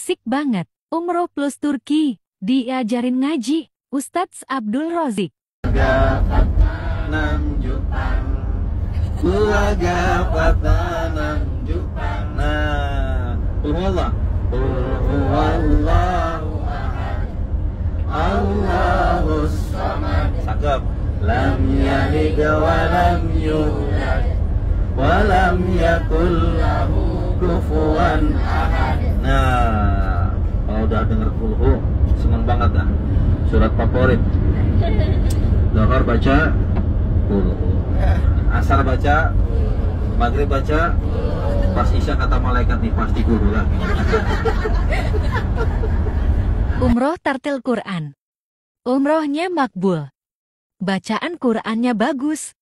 asik banget. Umroh plus Turki, diajarin ngaji. Ustadz Abdul Roziq. Dapat tanam jupan, dapat tanam jupan. Nah, Allahu ahad, Allahus samad. Cakep. Lam yalid wa lam yulad, wa lam yakul lahu kufuwan ahad. Nah, kalau udah denger kulhu, seneng banget kan? Surat favorit. Zuhur baca kulhu, asar baca, maghrib baca, pas isya kata malaikat nih pasti guru lagi. Umroh Tartil Qur'an. Umrohnya makbul, bacaan Qur'annya bagus.